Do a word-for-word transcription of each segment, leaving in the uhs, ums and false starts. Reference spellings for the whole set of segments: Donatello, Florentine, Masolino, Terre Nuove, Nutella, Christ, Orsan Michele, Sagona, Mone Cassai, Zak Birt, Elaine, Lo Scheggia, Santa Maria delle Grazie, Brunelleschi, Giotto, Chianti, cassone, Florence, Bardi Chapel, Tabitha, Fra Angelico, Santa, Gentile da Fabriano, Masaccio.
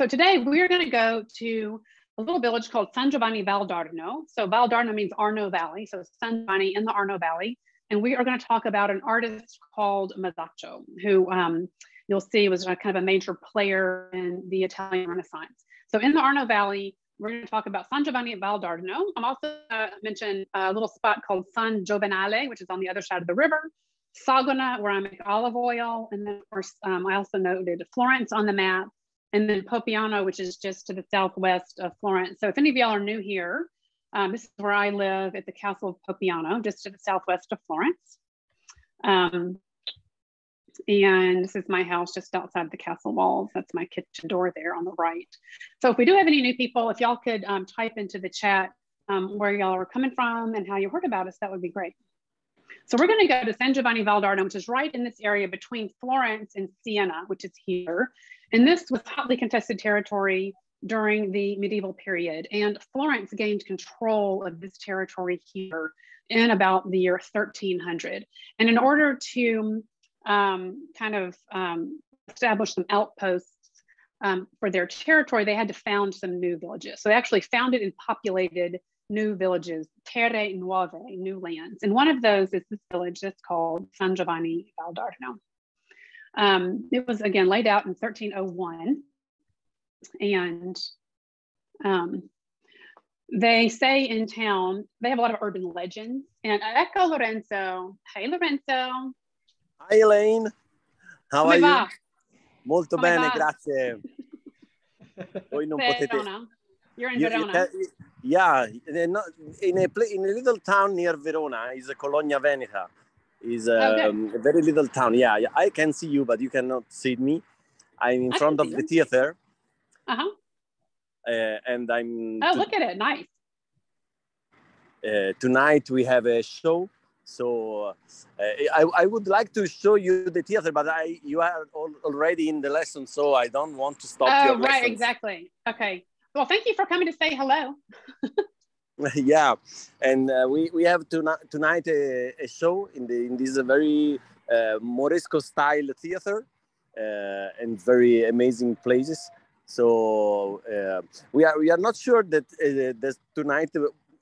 So today we're going to go to a little village called San Giovanni Valdarno. So Valdarno means Arno Valley. So San Giovanni in the Arno Valley. And we are going to talk about an artist called Masaccio, who um, you'll see was a, kind of a major player in the Italian Renaissance. So in the Arno Valley, we're going to talk about San Giovanni Valdarno. I'm also uh, mention a little spot called San Giovenale, which is on the other side of the river. Sagona, where I make olive oil. And then of course, um, I also noted Florence on the map. And then Popiano, which is just to the southwest of Florence. So if any of y'all are new here, um, this is where I live at the Castle of Popiano, just to the southwest of Florence. Um, and this is my house just outside the castle walls. That's my kitchen door there on the right. So if we do have any new people, if y'all could um, type into the chat um, where y'all are coming from and how you heard about us, that would be great. So we're going to go to San Giovanni Valdarno, which is right in this area between Florence and Siena, which is here. And this was hotly contested territory during the medieval period. And Florence gained control of this territory here in about the year thirteen hundred. And in order to um, kind of um, establish some outposts um, for their territory, they had to found some new villages. So they actually founded and populated new villages, terre nuove, new lands. And one of those is this village that's called San Giovanni Valdarno. Um, it was again laid out in thirteen oh one. And um, they say in town, they have a lot of urban legends. And ecco Lorenzo. Hey, Lorenzo. Hi, Elaine. How Come are va? you? Molto Come bene, va? grazie. Voi non potete... You're in you, Verona. You, uh, yeah, in a, in a little town near Verona, is a Colonia Veneta. Is a, um, a very little town. Yeah, yeah, I can see you, but you cannot see me. I'm in I front of the theater. Uh-huh. Uh, and I'm... Oh, look at it. Nice. Uh, tonight we have a show. So uh, I, I would like to show you the theater, but I you are all, already in the lesson, so I don't want to stop oh, your right, lessons. Exactly. Okay. Well, thank you for coming to say hello. Yeah, and uh, we we have to tonight a, a show in the in this very uh, Moresco style theater uh, and very amazing places. So uh, we are we are not sure that uh, that tonight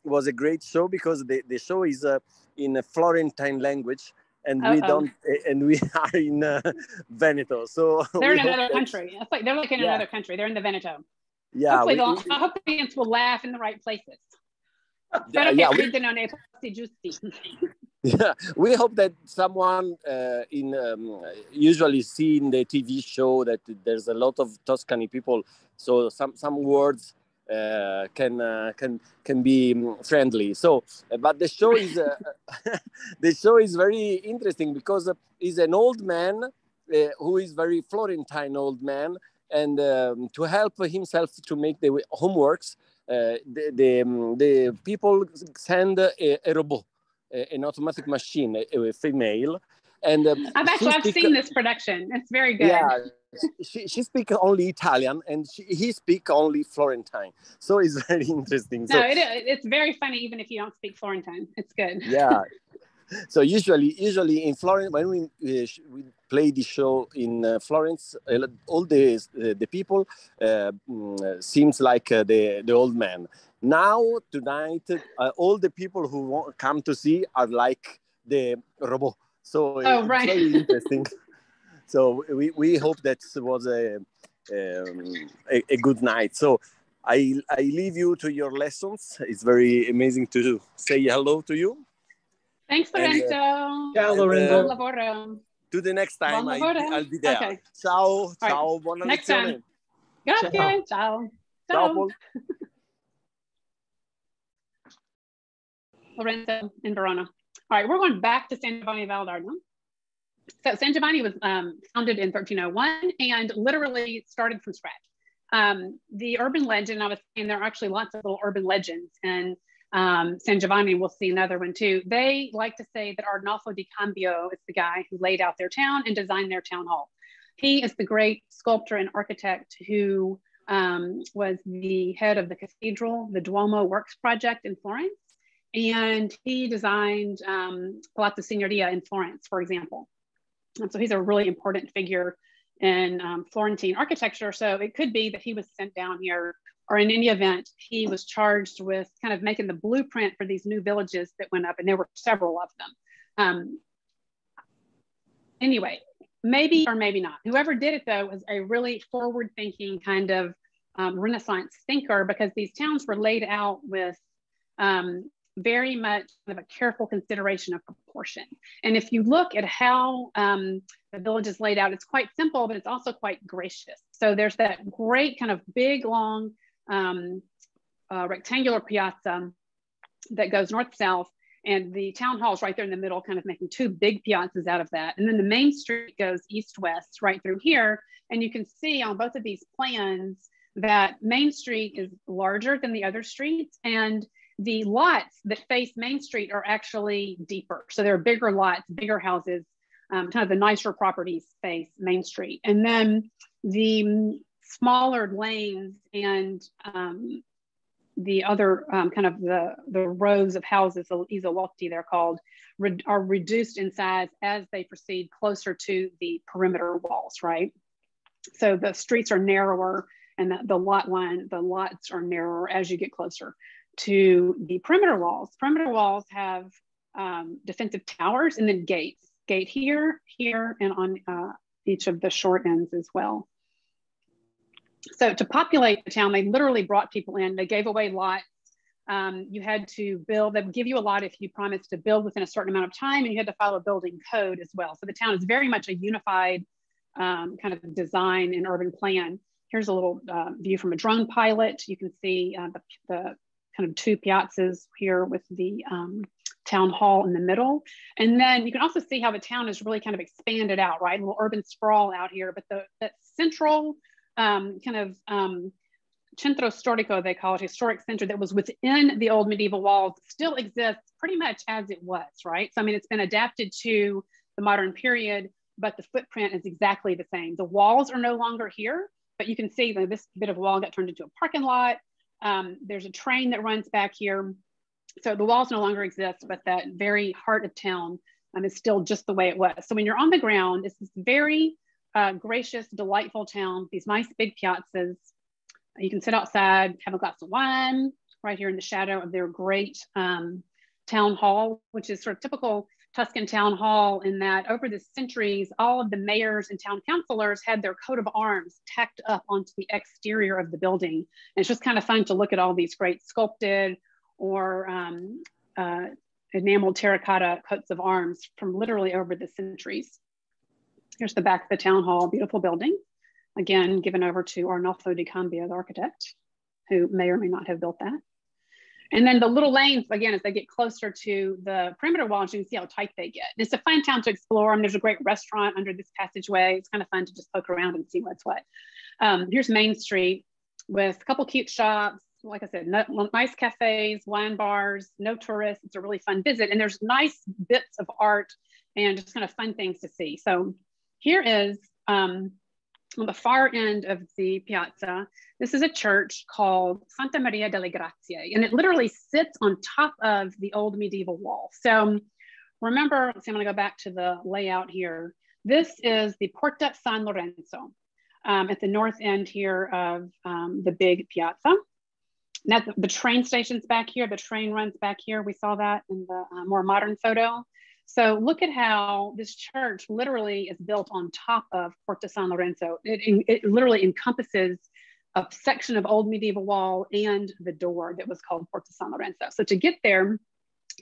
was a great show because the the show is uh, in a Florentine language and uh-oh. we don't and we are in uh, Veneto. So they're in another country. It's like they're like in yeah. another country. They're in the Veneto. Yeah, hopefully, we, we, I hope the audience will laugh in the right places. Yeah, yeah, we, yeah, we hope that someone uh, in um, usually see in the T V show that there's a lot of Tuscany people, so some some words uh, can uh, can can be friendly. So, uh, but the show is uh, the show is very interesting because he's an old man uh, who is very Florentine old man. And um, to help himself to make the homeworks, uh, the, the, um, the people send a, a robot, a, an automatic machine, a, a female. And um, I've actually I've seen this production. It's very good. Yeah, she, she speaks only Italian and she, he speaks only Florentine. So it's very interesting. No, so, it, it's very funny even if you don't speak Florentine. It's good. Yeah. So usually, usually in Florence, when we, uh, we play the show in uh, Florence, uh, all the uh, the people uh, seems like uh, the the old man. Now tonight, uh, all the people who want, come to see are like the robot. So uh, oh, right. It's very interesting. So we we hope that was a, um, a a good night. So I I leave you to your lessons. It's very amazing to say hello to you. Thanks, Lorenzo. And, uh, ciao, Lorenzo. Buon lavoro. To the next time, I, I'll be there. Okay. Ciao, right. ciao, buona next lezione. Time. Grazie, ciao. Ciao. Ciao. Lorenzo in Verona. All right, we're going back to San Giovanni Valdarno. So San Giovanni was um, founded in thirteen oh one and literally started from scratch. Um, the urban legend, I was saying there are actually lots of little urban legends and Um, San Giovanni, we'll see another one too. They like to say that Arnolfo di Cambio is the guy who laid out their town and designed their town hall. He is the great sculptor and architect who um, was the head of the cathedral, the Duomo Works Project in Florence. And he designed um, Palazzo Signoria in Florence, for example. And so he's a really important figure in um, Florentine architecture. So it could be that he was sent down here, or in any event, he was charged with kind of making the blueprint for these new villages that went up, and there were several of them. Um, anyway, maybe or maybe not. Whoever did it, though, was a really forward-thinking kind of um, Renaissance thinker, because these towns were laid out with um, very much of a careful consideration of proportion. And if you look at how um, the village is laid out, it's quite simple, but it's also quite gracious. So there's that great kind of big, long um, uh, rectangular piazza that goes north-south, and the town hall is right there in the middle, kind of making two big piazzas out of that. And then the main street goes east-west right through here. And you can see on both of these plans that Main Street is larger than the other streets, and the lots that face Main Street are actually deeper. So there are bigger lots, bigger houses, um, kind of the nicer properties face Main Street. And then the smaller lanes and um, the other um, kind of the, the rows of houses, the isolotti they're called, re are reduced in size as they proceed closer to the perimeter walls, right? So the streets are narrower, and the, the lot line, the lots are narrower as you get closer to the perimeter walls. Perimeter walls have um, defensive towers and then gates. Gate here, here, and on uh, each of the short ends as well. So to populate the town, they literally brought people in. They gave away lots. Um, you had to build, they would give you a lot if you promised to build within a certain amount of time, and you had to follow a building code as well. So the town is very much a unified um, kind of design and urban plan. Here's a little uh, view from a drone pilot. You can see uh, the, the kind of two piazzas here with the um, town hall in the middle. And then you can also see how the town is really kind of expanded out, right? A little urban sprawl out here, but the that central um, kind of um, centro storico, they call it, historic center that was within the old medieval walls still exists pretty much as it was, right? So, I mean, it's been adapted to the modern period, but the footprint is exactly the same. The walls are no longer here, but you can see that this bit of wall got turned into a parking lot. Um, there's a train that runs back here. So the walls no longer exist, but that very heart of town um, is still just the way it was. So when you're on the ground, it's this very uh, gracious, delightful town, these nice big piazzas. You can sit outside, have a glass of wine right here in the shadow of their great um, town hall, which is sort of typical Tuscan town hall in that over the centuries, all of the mayors and town councilors had their coat of arms tacked up onto the exterior of the building. And it's just kind of fun to look at all these great sculpted or um, uh, enameled terracotta coats of arms from literally over the centuries. Here's the back of the town hall, beautiful building. Again, given over to Arnolfo di Cambio, the architect, who may or may not have built that. And then the little lanes, again, as they get closer to the perimeter walls, you can see how tight they get. And it's a fun town to explore. I mean, there's a great restaurant under this passageway. It's kind of fun to just poke around and see what's what. Um, here's Main Street with a couple cute shops. Like I said, no, nice cafes, wine bars, no tourists. It's a really fun visit. And there's nice bits of art and just kind of fun things to see. So here is um, on the far end of the piazza, this is a church called Santa Maria delle Grazie, and it literally sits on top of the old medieval wall. So remember, so I'm gonna go back to the layout here. This is the Porta San Lorenzo um, at the north end here of um, the big piazza. Now the, the train station's back here, the train runs back here. We saw that in the uh, more modern photo. So look at how this church literally is built on top of Porta San Lorenzo. It, it literally encompasses a section of old medieval wall and the door that was called Porta San Lorenzo. So to get there,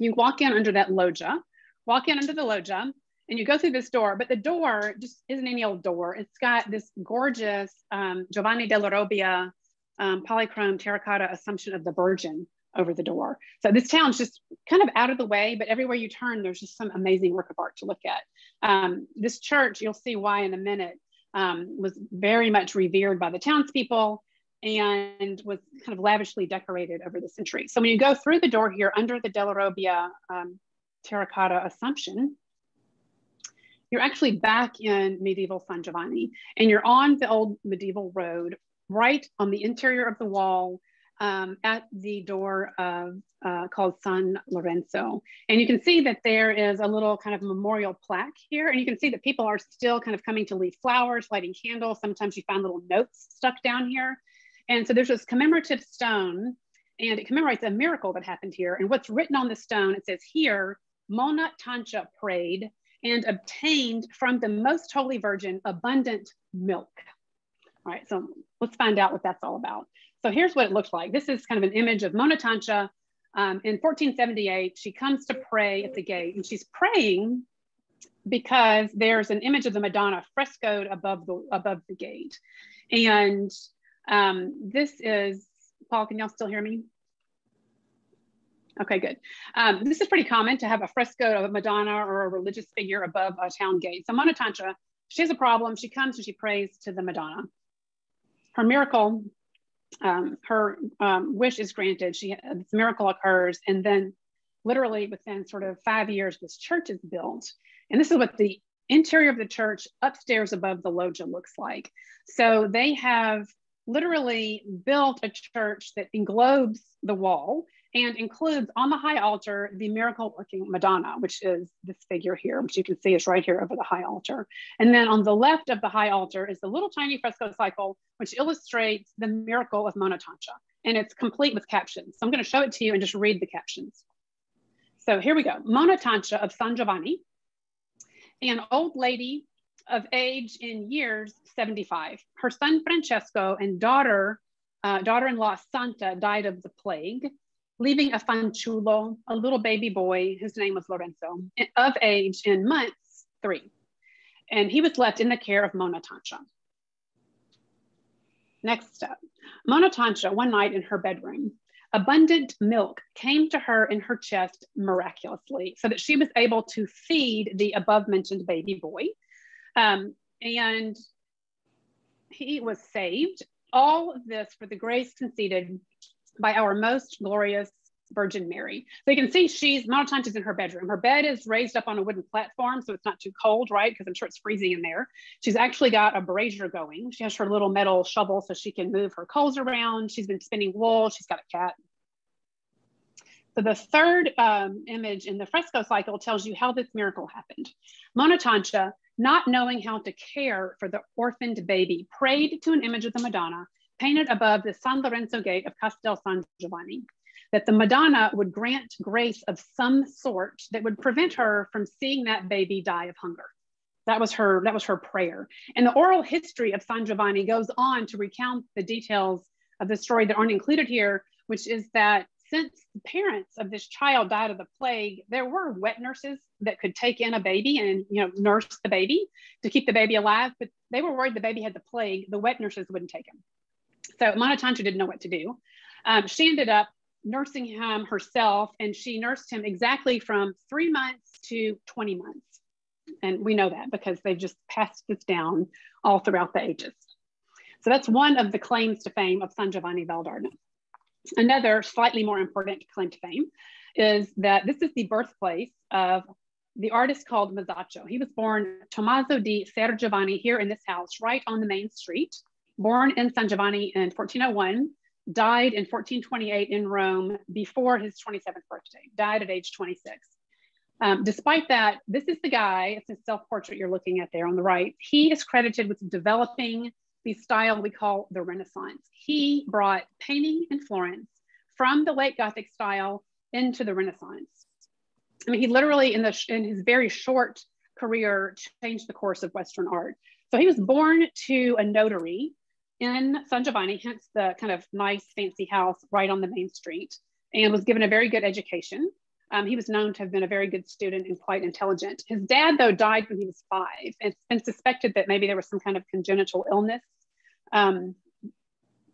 you walk in under that loggia, walk in under the loggia, and you go through this door, but the door just isn't any old door. It's got this gorgeous um, Giovanni della Robbia um, polychrome terracotta Assumption of the Virgin over the door. So this town's just kind of out of the way, but everywhere you turn, there's just some amazing work of art to look at. Um, this church, you'll see why in a minute, um, was very much revered by the townspeople and was kind of lavishly decorated over the century. So when you go through the door here under the Della Robbia um, terracotta Assumption, you're actually back in medieval San Giovanni, and you're on the old medieval road, right on the interior of the wall, um, at the door of, uh, called San Lorenzo. And you can see that there is a little kind of memorial plaque here. And you can see that people are still kind of coming to leave flowers, lighting candles. Sometimes you find little notes stuck down here. And so there's this commemorative stone, and it commemorates a miracle that happened here. And what's written on the stone, it says here, Mona Tancha prayed and obtained from the Most Holy Virgin abundant milk. All right, so let's find out what that's all about. So here's what it looked like. This is kind of an image of Mona Tancha. Um, in fourteen seventy-eight, she comes to pray at the gate, and she's praying because there's an image of the Madonna frescoed above the, above the gate. And um, this is, Paul, can y'all still hear me? Okay, good. Um, this is pretty common to have a fresco of a Madonna or a religious figure above a town gate. So Mona Tancha, she has a problem. She comes and she prays to the Madonna. Her miracle, um, her um, wish is granted. She, uh, this miracle occurs. And then literally within sort of five years, this church is built. And this is what the interior of the church upstairs above the loggia looks like. So they have literally built a church that englobes the wall and includes on the high altar the miracle-working Madonna, which is this figure here, which you can see is right here over the high altar. And then on the left of the high altar is the little tiny fresco cycle, which illustrates the miracle of Mona Tancha. And it's complete with captions. So I'm going to show it to you and just read the captions. So here we go. Mona Tancha of San Giovanni, an old lady of age in years seventy-five. Her son Francesco and daughter, uh, daughter-in-law Santa died of the plague, leaving a fanciullo, a little baby boy, whose name was Lorenzo, of age in months, three. And he was left in the care of Mona Tancha. Next step, Mona Tancha, one night in her bedroom, abundant milk came to her in her chest miraculously, so that she was able to feed the above-mentioned baby boy. Um, and he was saved. All of this for the grace conceded by our most glorious Virgin Mary. So you can see she's, Mona Tancha's in her bedroom. Her bed is raised up on a wooden platform, so it's not too cold, right? Because I'm sure it's freezing in there. She's actually got a brazier going. She has her little metal shovel so she can move her coals around. She's been spinning wool. She's got a cat. So the third um, image in the fresco cycle tells you how this miracle happened. Mona Tancha, not knowing how to care for the orphaned baby, prayed to an image of the Madonna painted above the San Lorenzo gate of Castel San Giovanni, that the Madonna would grant grace of some sort that would prevent her from seeing that baby die of hunger. That was her, that was her prayer. And the oral history of San Giovanni goes on to recount the details of the story that aren't included here, which is that since the parents of this child died of the plague, there were wet nurses that could take in a baby and, you know, nurse the baby to keep the baby alive, but they were worried the baby had the plague. The wet nurses wouldn't take him. So Mona Tancha didn't know what to do. Um, she ended up nursing him herself, and she nursed him exactly from three months to twenty months. And we know that because they've just passed this down all throughout the ages. So that's one of the claims to fame of San Giovanni Valdarno. Another slightly more important claim to fame is that this is the birthplace of the artist called Masaccio. He was born Tommaso di Sergiovanni here in this house, right on the main street. Born in San Giovanni in fourteen oh one, died in fourteen twenty-eight in Rome before his twenty-seventh birthday, died at age twenty-six. Um, despite that, this is the guy, it's his self-portrait you're looking at there on the right. He is credited with developing the style we call the Renaissance. He brought painting in Florence from the late Gothic style into the Renaissance. I mean, he literally in, the, in his very short career changed the course of Western art. So he was born to a notary in San Giovanni, hence the kind of nice fancy house right on the main street, and was given a very good education. Um, he was known to have been a very good student and quite intelligent. His dad though died when he was five, and it's been suspected that maybe there was some kind of congenital illness um,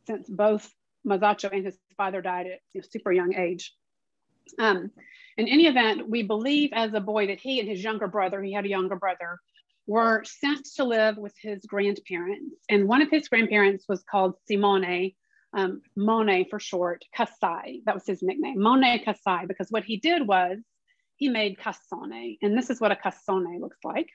since both Masaccio and his father died at a super young age. Um, in any event, we believe as a boy that he and his younger brother, he had a younger brother, were sent to live with his grandparents. And one of his grandparents was called Simone, um, Mone for short, Cassai. That was his nickname, Mone Cassai, because what he did was he made cassone. And this is what a cassone looks like.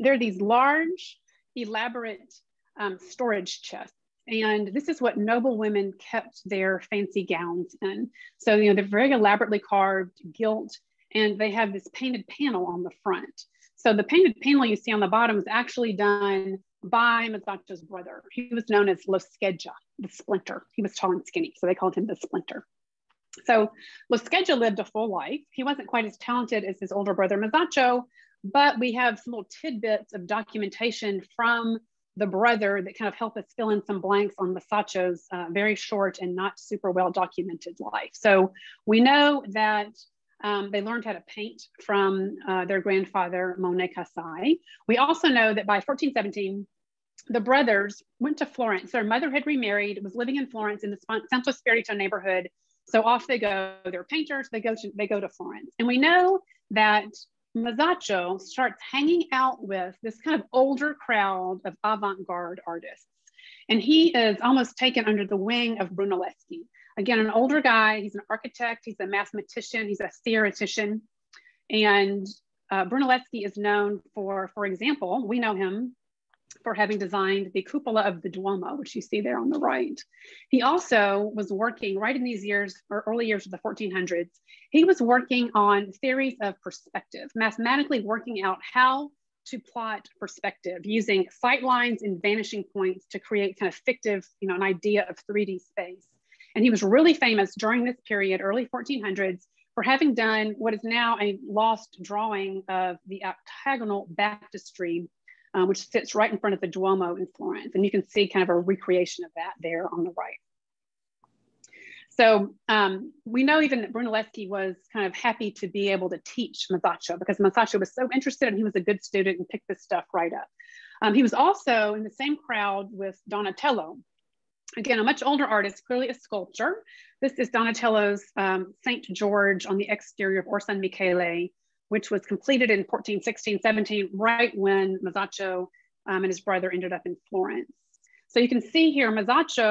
They're these large, elaborate um, storage chests. And this is what noble women kept their fancy gowns in. So, you know, they're very elaborately carved, gilt, and they have this painted panel on the front. So the painted panel you see on the bottom is actually done by Masaccio's brother. He was known as Lo Scheggia, the splinter. He was tall and skinny, so they called him the splinter. So Lo Scheggia lived a full life. He wasn't quite as talented as his older brother Masaccio, but we have some little tidbits of documentation from the brother that kind of help us fill in some blanks on Masaccio's uh, very short and not super well documented life. So we know that um, they learned how to paint from uh, their grandfather, Mone Cassai. We also know that by fourteen seventeen, the brothers went to Florence. Their mother had remarried, was living in Florence in the Santo Spirito neighborhood. So off they go. They're painters. They go to they go to Florence, and we know that Masaccio starts hanging out with this kind of older crowd of avant-garde artists, and he is almost taken under the wing of Brunelleschi. Again, an older guy. He's an architect. He's a mathematician. He's a theoretician, and uh, Brunelleschi is known for, for example, we know him for having designed the cupola of the Duomo, which you see there on the right. He also was working right in these years, or early years of the fourteen hundreds, he was working on theories of perspective, mathematically working out how to plot perspective using sight lines and vanishing points to create kind of fictive, you know, an idea of three D space. And he was really famous during this period, early fourteen hundreds, for having done what is now a lost drawing of the octagonal baptistry, Uh, which sits right in front of the Duomo in Florence. And you can see kind of a recreation of that there on the right. So um, we know even that Brunelleschi was kind of happy to be able to teach Masaccio because Masaccio was so interested and he was a good student and picked this stuff right up. Um, he was also in the same crowd with Donatello. Again, a much older artist, clearly a sculptor. This is Donatello's um, Saint George on the exterior of Orsan Michele, which was completed in fourteen sixteen, seventeen, right when Masaccio um, and his brother ended up in Florence. So you can see here, Masaccio,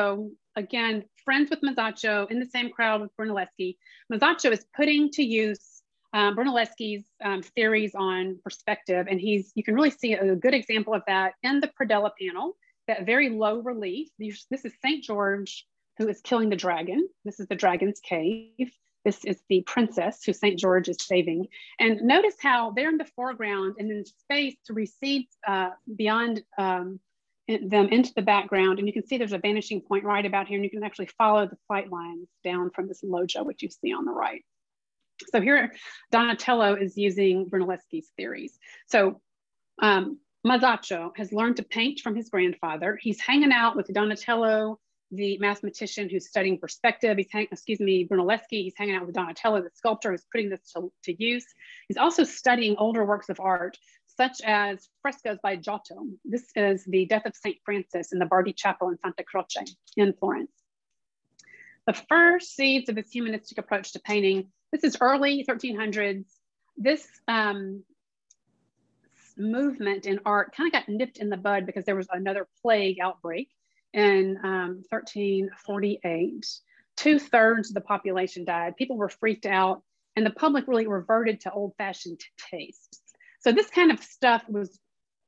again, friends with Masaccio, in the same crowd with Brunelleschi. Masaccio is putting to use um, Brunelleschi's um, theories on perspective, and he's, you can really see a good example of that in the predella panel, that very low relief. This is Saint George, who is killing the dragon. This is the dragon's cave. This is the princess who Saint George is saving. And notice how they're in the foreground and then space recedes uh, beyond um, in, them into the background. And you can see there's a vanishing point right about here. And you can actually follow the flight lines down from this loggia, which you see on the right. So here, Donatello is using Brunelleschi's theories. So um, Masaccio has learned to paint from his grandfather. He's hanging out with Donatello, the mathematician who's studying perspective. He's hanging, excuse me, Brunelleschi, he's hanging out with Donatello, the sculptor who's putting this to, to use. He's also studying older works of art, such as frescoes by Giotto. This is the Death of Saint Francis in the Bardi Chapel in Santa Croce in Florence. The first seeds of his humanistic approach to painting, this is early thirteen hundreds. This um, movement in art kind of got nipped in the bud because there was another plague outbreak. In um, thirteen forty-eight, two-thirds of the population died. People were freaked out, and the public really reverted to old-fashioned tastes. So this kind of stuff was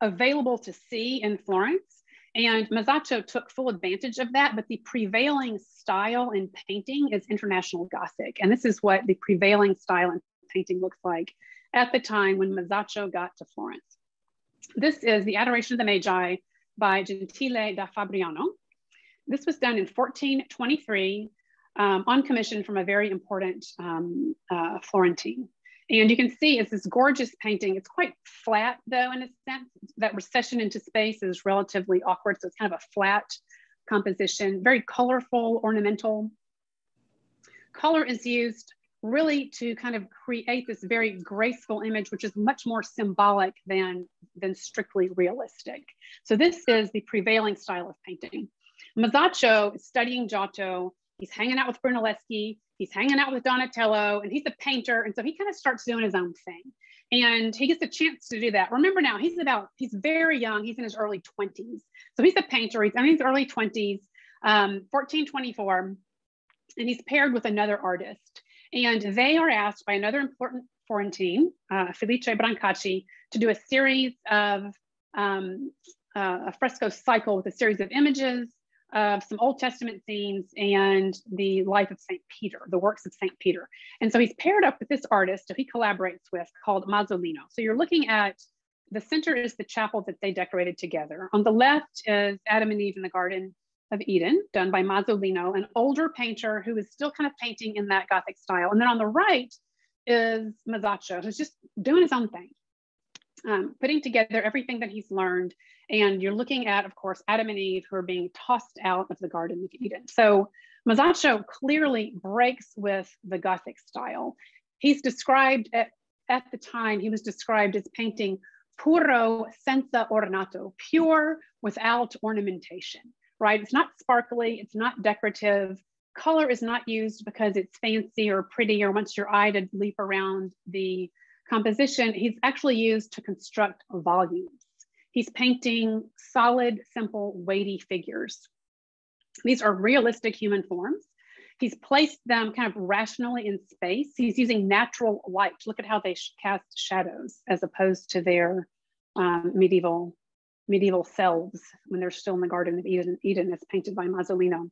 available to see in Florence, and Masaccio took full advantage of that, but the prevailing style in painting is International Gothic, and this is what the prevailing style in painting looks like at the time when Masaccio got to Florence. This is the Adoration of the Magi, by Gentile da Fabriano. This was done in fourteen twenty-three um, on commission from a very important um, uh, Florentine. And you can see it's this gorgeous painting. It's quite flat though, in a sense. That recession into space is relatively awkward. So it's kind of a flat composition, very colorful, ornamental. Color is used really to kind of create this very graceful image, which is much more symbolic than, than strictly realistic. So this is the prevailing style of painting. Masaccio is studying Giotto. He's hanging out with Brunelleschi. He's hanging out with Donatello, and he's a painter. And so he kind of starts doing his own thing. And he gets a chance to do that. Remember now, he's about, he's very young. He's in his early twenties. So he's a painter, he's in his early twenties, um, fourteen twenty-four, and he's paired with another artist. And they are asked by another important Florentine, uh, Felice Brancacci, to do a series of um, uh, a fresco cycle with a series of images of some Old Testament scenes and the life of Saint Peter, the works of Saint Peter. And so he's paired up with this artist that he collaborates with called Masolino. So you're looking at, the center is the chapel that they decorated together. On the left is Adam and Eve in the Garden of Eden, done by Masolino, an older painter who is still kind of painting in that Gothic style. And then on the right is Masaccio, who's just doing his own thing, um, putting together everything that he's learned. And you're looking at, of course, Adam and Eve, who are being tossed out of the Garden of Eden. So Masaccio clearly breaks with the Gothic style. He's described at, at the time, he was described as painting puro senza ornato, pure without ornamentation, right? It's not sparkly, it's not decorative. Color is not used because it's fancy or pretty or wants your eye to leap around the composition. He's actually used to construct volumes. He's painting solid, simple, weighty figures. These are realistic human forms. He's placed them kind of rationally in space. He's using natural light. Look at how they sh cast shadows as opposed to their um, medieval medieval selves when they're still in the Garden of Eden, Eden as painted by Masolino.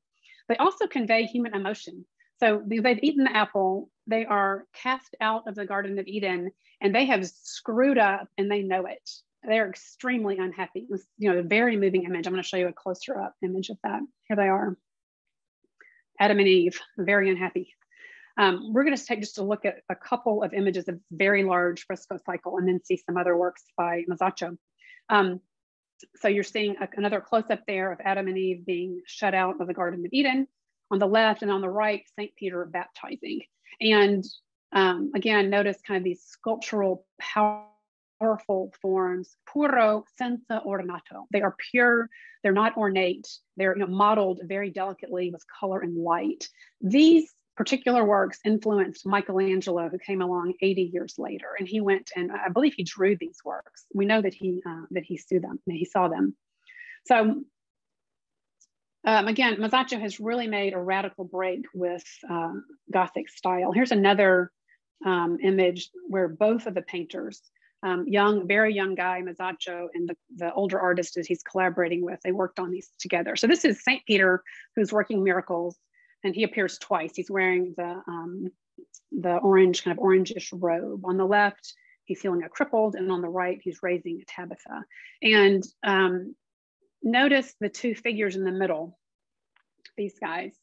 They also convey human emotion. So they've eaten the apple, they are cast out of the Garden of Eden, and they have screwed up and they know it. They're extremely unhappy. It was, you know, a very moving image. I'm gonna show you a closer up image of that. Here they are. Adam and Eve, very unhappy. Um, we're gonna take just a look at a couple of images of very large fresco cycle and then see some other works by Masaccio. Um, so you're seeing a, another close-up there of Adam and Eve being shut out of the Garden of Eden on the left, and on the right, Saint Peter baptizing. And um, again, notice kind of these sculptural, powerful forms, puro senza ornato. They are pure, they're not ornate, they're you know, modeled very delicately with color and light. These particular works influenced Michelangelo, who came along eighty years later, and he went and I believe he drew these works. We know that he uh, that he saw them. He saw them. So um, again, Masaccio has really made a radical break with uh, Gothic style. Here's another um, image where both of the painters, um, young, very young guy Masaccio, and the, the older artist that he's collaborating with, they worked on these together. So this is Saint Peter who's working miracles. And he appears twice. He's wearing the, um, the orange, kind of orangish robe. On the left, he's healing a crippled, and on the right, he's raising a Tabitha. And um, notice the two figures in the middle, these guys,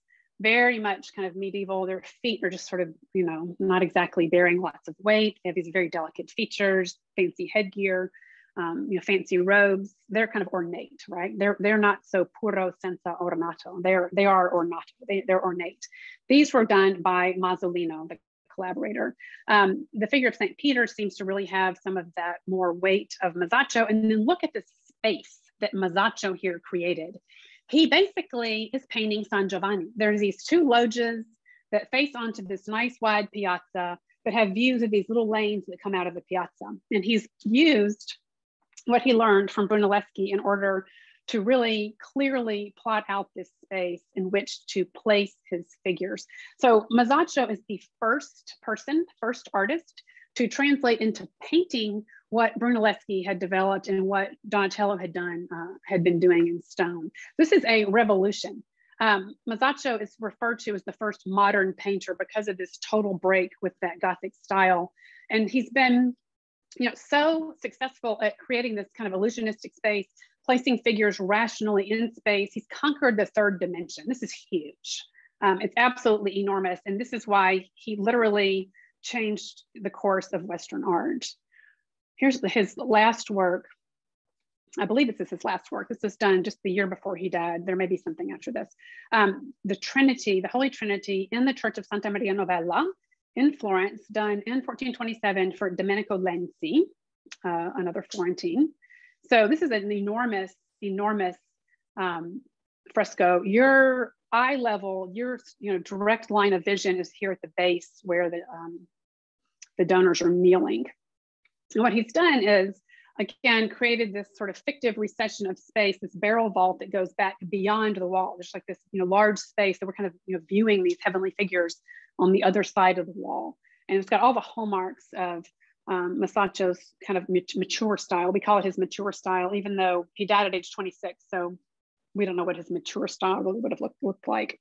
very much kind of medieval. Their feet are just sort of, you know, not exactly bearing lots of weight. They have these very delicate features, fancy headgear, um, you know, fancy robes. They're kind of ornate, right? They're, they're not so puro senza ornato. They're, they are ornato, they, they're ornate. These were done by Masolino, the collaborator. Um, the figure of Saint Peter seems to really have some of that more weight of Masaccio. And then look at the space that Masaccio here created. He basically is painting San Giovanni. There's these two loggias that face onto this nice wide piazza that have views of these little lanes that come out of the piazza. And he's used what he learned from Brunelleschi in order to really clearly plot out this space in which to place his figures. So Masaccio is the first person, first artist to translate into painting what Brunelleschi had developed and what Donatello had done, uh, had been doing in stone. This is a revolution. Um, Masaccio is referred to as the first modern painter because of this total break with that Gothic style. And he's been you know, so successful at creating this kind of illusionistic space, placing figures rationally in space. He's conquered the third dimension. This is huge. Um, it's absolutely enormous. And this is why he literally changed the course of Western art. Here's his last work. I believe this is his last work. This was done just the year before he died. There may be something after this. Um, the Trinity, the Holy Trinity in the Church of Santa Maria Novella, in Florence, done in fourteen twenty-seven for Domenico Lenzi, uh, another Florentine. So this is an enormous, enormous um, fresco. Your eye level, your you know direct line of vision is here at the base where the, um, the donors are kneeling. And what he's done is, again, created this sort of fictive recession of space, this barrel vault that goes back beyond the wall. There's like this you know, large space that we're kind of you know, viewing these heavenly figures on the other side of the wall. And it's got all the hallmarks of um, Masaccio's kind of mature style. We call it his mature style, even though he died at age twenty-six. So we don't know what his mature style really would have looked, looked like.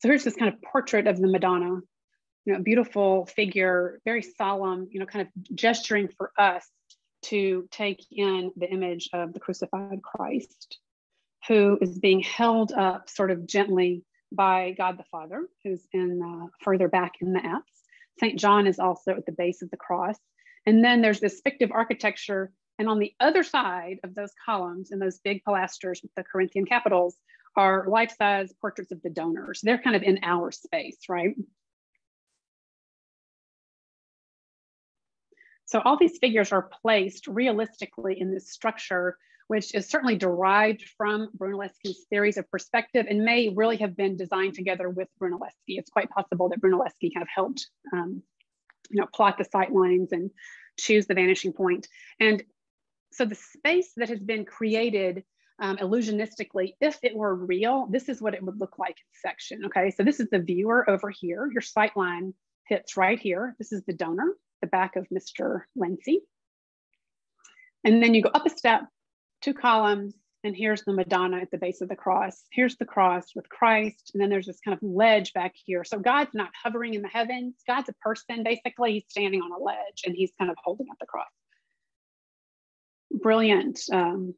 So here's this kind of portrait of the Madonna, you know, beautiful figure, very solemn, you know, kind of gesturing for us to take in the image of the crucified Christ, who is being held up sort of gently by God the Father, who's in uh, further back in the apse. Saint John is also at the base of the cross. And then there's this fictive architecture. And on the other side of those columns and those big pilasters with the Corinthian capitals are life-size portraits of the donors. They're kind of in our space, right? So all these figures are placed realistically in this structure, which is certainly derived from Brunelleschi's theories of perspective and may really have been designed together with Brunelleschi. It's quite possible that Brunelleschi kind of helped um, you know, plot the sight lines and choose the vanishing point. And so the space that has been created um, illusionistically, if it were real, this is what it would look like in section, okay? So this is the viewer over here. Your sight line hits right here. This is the donor, the back of Mister Lancy. And then you go up a step, two columns, and here's the Madonna at the base of the cross. Here's the cross with Christ, and then there's this kind of ledge back here. So God's not hovering in the heavens. God's a person, basically. He's standing on a ledge, and he's kind of holding up the cross. Brilliant, um,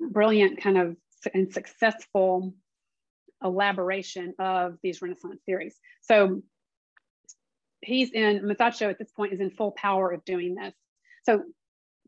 brilliant kind of and successful elaboration of these Renaissance theories. So he's in, Masaccio at this point is in full power of doing this. So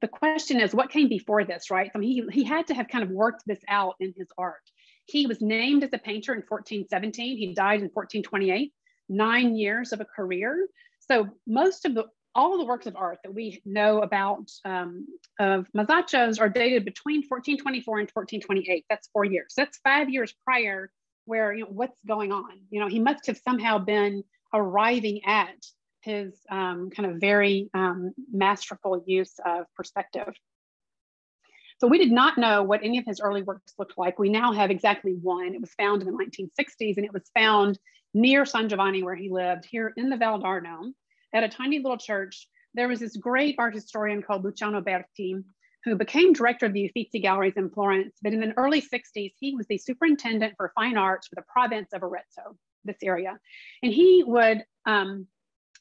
the question is, what came before this, right? I mean, he, he had to have kind of worked this out in his art. He was named as a painter in fourteen seventeen. He died in fourteen twenty-eight, nine years of a career. So most of the, all of the works of art that we know about um, of Masaccio's are dated between fourteen twenty-four and fourteen twenty-eight. That's four years. That's five years prior where, you know, what's going on? You know, he must have somehow been arriving at his um, kind of very um, masterful use of perspective. So we did not know what any of his early works looked like. We now have exactly one. It was found in the nineteen sixties, and it was found near San Giovanni where he lived, here in the Valdarno, at a tiny little church. There was this great art historian called Luciano Berti, who became director of the Uffizi galleries in Florence, but in the early sixties, he was the superintendent for fine arts for the province of Arezzo, this area. And he would, um,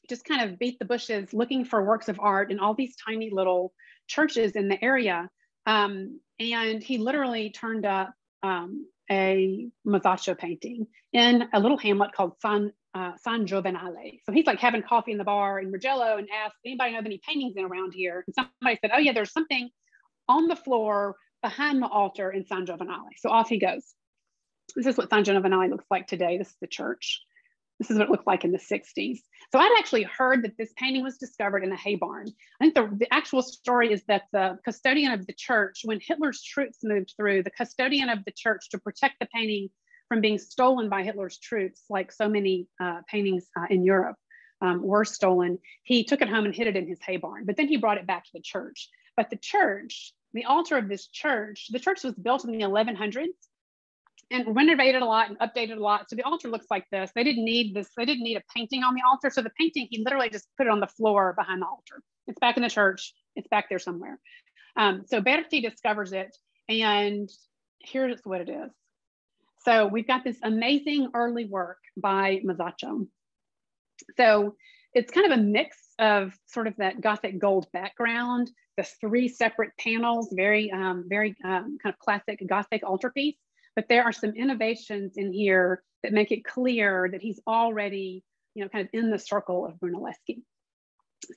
just kind of beat the bushes looking for works of art in all these tiny little churches in the area. Um, and he literally turned up um, a Masaccio painting in a little hamlet called San, uh, San Giovenale. So he's like having coffee in the bar in Mugello and asked, anybody know of any paintings in around here? And somebody said, oh yeah, there's something on the floor behind the altar in San Giovenale. So off he goes. This is what San Giovenale looks like today. This is the church. This is what it looked like in the sixties. So I'd actually heard that this painting was discovered in a hay barn. I think the, the actual story is that the custodian of the church, when Hitler's troops moved through, the custodian of the church, to protect the painting from being stolen by Hitler's troops, like so many uh, paintings uh, in Europe um, were stolen, he took it home and hid it in his hay barn, but then he brought it back to the church. But the church, the altar of this church, the church was built in the eleven hundreds, and renovated a lot and updated a lot. So the altar looks like this. They didn't need this. They didn't need a painting on the altar. So the painting, he literally just put it on the floor behind the altar. It's back in the church. It's back there somewhere. Um, so Berti discovers it, and here's what it is. So we've got this amazing early work by Masaccio. So it's kind of a mix of sort of that Gothic gold background, the three separate panels, very, um, very um, kind of classic Gothic altarpiece. But there are some innovations in here that make it clear that he's already, you know, kind of in the circle of Brunelleschi.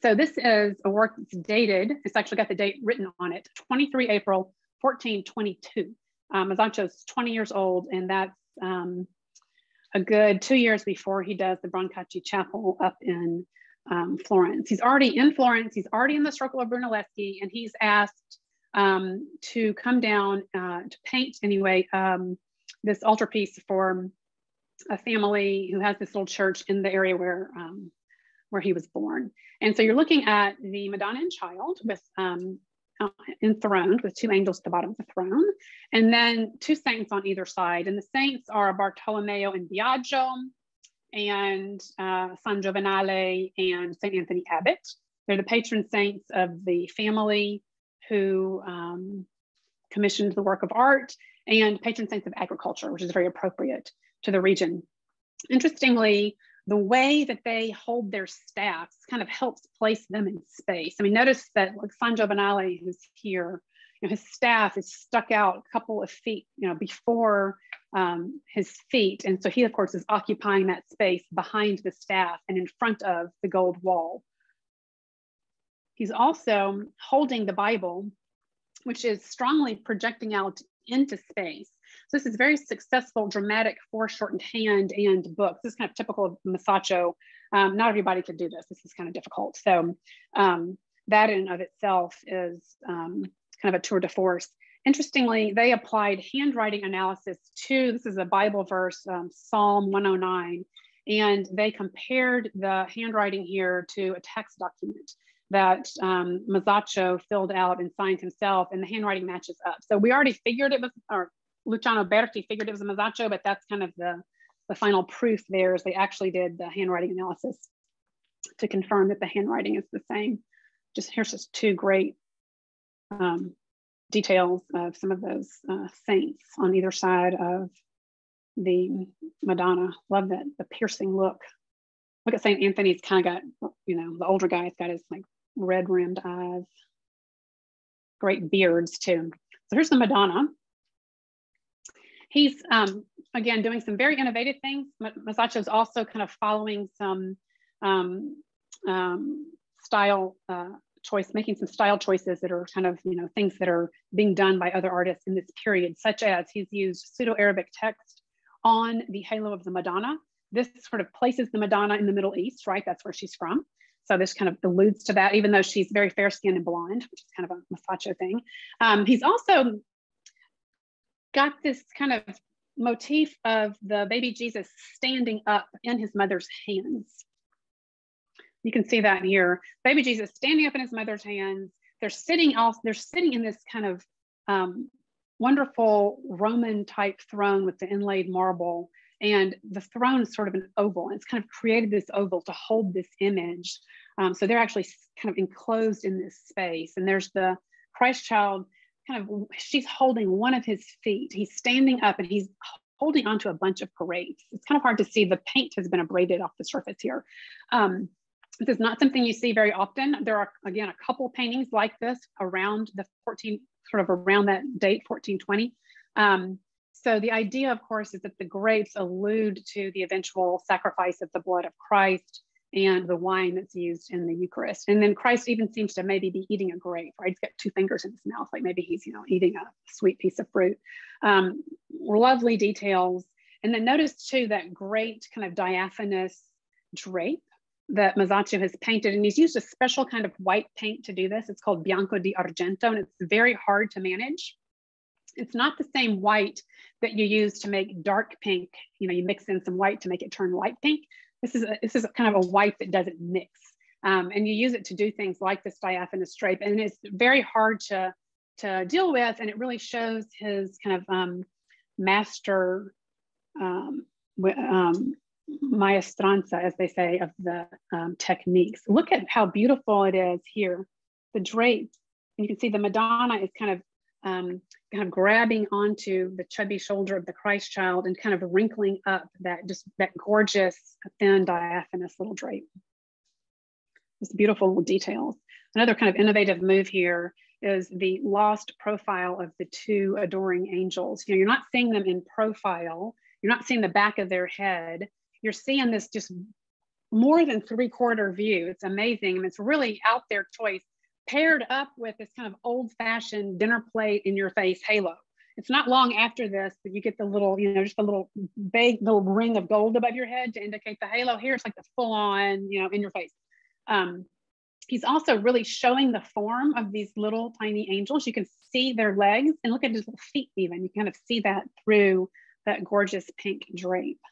So this is a work that's dated, it's actually got the date written on it, twenty-three April fourteen twenty-two. Um, Masaccio's twenty years old, and that's um, a good two years before he does the Brancacci Chapel up in um, Florence. He's already in Florence, he's already in the circle of Brunelleschi, and he's asked Um, to come down uh, to paint anyway um, this altarpiece for a family who has this little church in the area where um, where he was born. And so you're looking at the Madonna and Child with um, uh, enthroned with two angels at the bottom of the throne, and then two saints on either side. And the saints are Bartolomeo and Biagio, and uh, San Giovenale and Saint Anthony Abbot. They're the patron saints of the family who um, commissioned the work of art, and patron saints of agriculture, which is very appropriate to the region. Interestingly, the way that they hold their staffs kind of helps place them in space. I mean, notice that like San Giovenale is here, you know, his staff is stuck out a couple of feet, you know, before um, his feet. And so he, of course, is occupying that space behind the staff and in front of the gold wall. He's also holding the Bible, which is strongly projecting out into space. So this is very successful, dramatic, foreshortened hand and book. This is kind of typical of Masaccio. Um, not everybody could do this. This is kind of difficult. So um, that in and of itself is um, kind of a tour de force. Interestingly, they applied handwriting analysis to, this is a Bible verse, um, Psalm one oh nine, and they compared the handwriting here to a text document that um, Masaccio filled out and signed himself, and the handwriting matches up. So we already figured it was, or Luciano Berti figured it was a Masaccio, but that's kind of the, the final proof there, is they actually did the handwriting analysis to confirm that the handwriting is the same. Just here's just two great um, details of some of those uh, saints on either side of the Madonna. Love that, the piercing look. Look at Saint Anthony's kind of got, you know, the older guy's got his like red rimmed eyes, great beards too. So here's the Madonna. He's, um, again, doing some very innovative things. Masaccio's also kind of following some um, um, style uh, choice, making some style choices that are kind of, you know, things that are being done by other artists in this period, such as he's used pseudo-Arabic text on the halo of the Madonna. This sort of places the Madonna in the Middle East, right? That's where she's from. So this kind of alludes to that, even though she's very fair-skinned and blonde, which is kind of a Masaccio thing. Um, he's also got this kind of motif of the baby Jesus standing up in his mother's hands. You can see that here. Baby Jesus standing up in his mother's hands. They're sitting, also, they're sitting in this kind of um, wonderful Roman-type throne with the inlaid marble. And the throne is sort of an oval, and it's kind of created this oval to hold this image. Um, so they're actually kind of enclosed in this space. And there's the Christ child, kind of, she's holding one of his feet. He's standing up and he's holding onto a bunch of grapes. It's kind of hard to see. The paint has been abraded off the surface here. Um, this is not something you see very often. There are, again, a couple paintings like this around the fourteen, sort of around that date, fourteen twenty. Um, So the idea, of course, is that the grapes allude to the eventual sacrifice of the blood of Christ and the wine that's used in the Eucharist. And then Christ even seems to maybe be eating a grape, right? He's got two fingers in his mouth, like maybe he's, you know, eating a sweet piece of fruit. Um, lovely details. And then notice too, that great kind of diaphanous drape that Masaccio has painted. And he's used a special kind of white paint to do this. It's called Bianco di Argento, and it's very hard to manage. It's not the same white that you use to make dark pink. You know, you mix in some white to make it turn light pink. This is a, this is kind of a white that doesn't mix. Um, and you use it to do things like this diaphanous drape. And it's very hard to, to deal with. And it really shows his kind of um, master um, um, maestranza, as they say, of the um, techniques. Look at how beautiful it is here. The drape, and you can see the Madonna is kind of Um, kind of grabbing onto the chubby shoulder of the Christ child and kind of wrinkling up that just that gorgeous, thin, diaphanous little drape. Just beautiful little details. Another kind of innovative move here is the lost profile of the two adoring angels. You know, you're not seeing them in profile. You're not seeing the back of their head. You're seeing this just more than three-quarter view. It's amazing, and it's really out there choice, paired up with this kind of old-fashioned dinner plate in your face halo. It's not long after this that you get the little, you know, just a little big little ring of gold above your head to indicate the halo. Here it's like the full-on, you know, in your face. Um, he's also really showing the form of these little tiny angels. You can see their legs, and look at his little feet even. You kind of see that through that gorgeous pink drape.